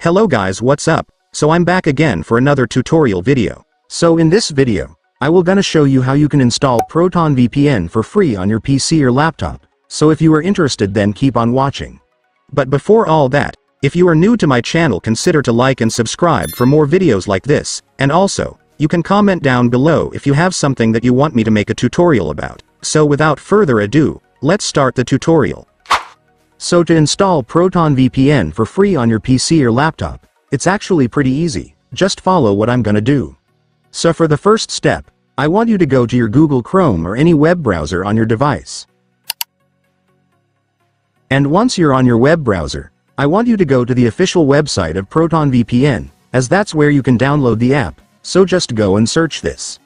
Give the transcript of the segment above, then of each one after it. Hello guys, what's up? So I'm back again for another tutorial video. So in this video, I will gonna show you how you can install Proton VPN for free on your PC or laptop. So if you are interested, then keep on watching. But before all that, if you are new to my channel, consider to like and subscribe for more videos like this, and also, you can comment down below if you have something that you want me to make a tutorial about. So without further ado, let's start the tutorial. So to install Proton VPN for free on your PC or laptop, it's actually pretty easy, just follow what I'm gonna do. So for the first step, I want you to go to your Google Chrome or any web browser on your device. And once you're on your web browser, I want you to go to the official website of Proton VPN, as that's where you can download the app, so just go and search this.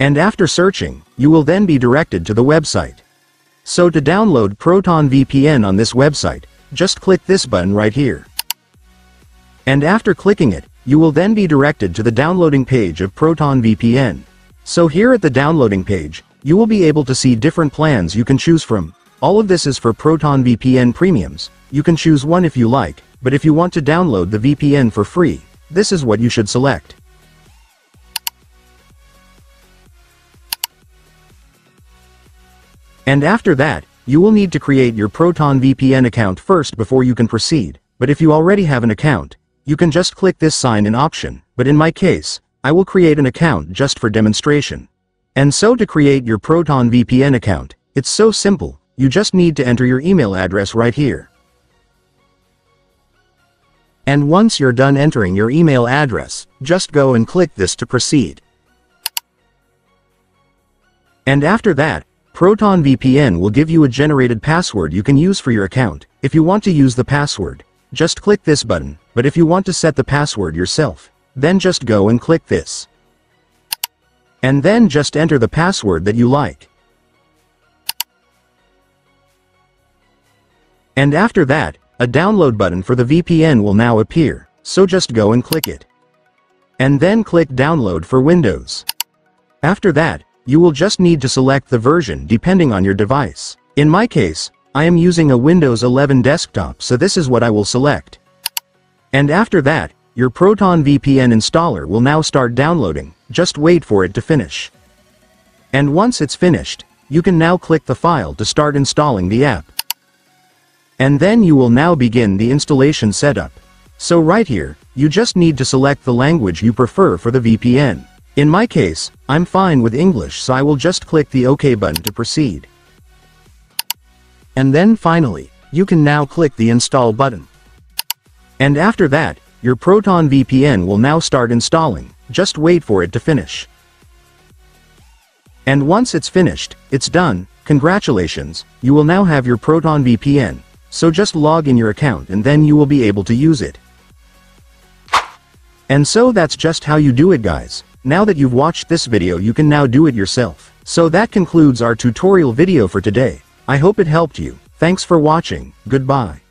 And after searching, you will then be directed to the website. So to download Proton VPN on this website, just click this button right here. And after clicking it, you will then be directed to the downloading page of Proton VPN. So here at the downloading page, you will be able to see different plans you can choose from. All of this is for Proton VPN premiums. You can choose one if you like, but if you want to download the VPN for free, this is what you should select. And after that, you will need to create your Proton VPN account first before you can proceed, but if you already have an account, you can just click this sign in option, but in my case, I will create an account just for demonstration. And so to create your Proton VPN account, it's so simple, you just need to enter your email address right here. And once you're done entering your email address, just go and click this to proceed. And after that, Proton VPN will give you a generated password you can use for your account. If you want to use the password, just click this button, but if you want to set the password yourself, then just go and click this. And then just enter the password that you like. And after that, a download button for the VPN will now appear, so just go and click it. And then click download for Windows. After that, you will just need to select the version depending on your device. In my case, I am using a Windows 11 desktop, so this is what I will select. And after that, your Proton VPN installer will now start downloading, just wait for it to finish. And once it's finished, you can now click the file to start installing the app. And then you will now begin the installation setup. So right here, you just need to select the language you prefer for the VPN. In my case, I'm fine with English, so I will just click the OK button to proceed. And then finally, you can now click the install button. And after that, your Proton VPN will now start installing, just wait for it to finish. And once it's finished, it's done, congratulations, you will now have your Proton VPN, so just log in your account and then you will be able to use it. And so that's just how you do it, guys. Now that you've watched this video, you can now do it yourself. So that concludes our tutorial video for today. I hope it helped you. Thanks for watching. Goodbye.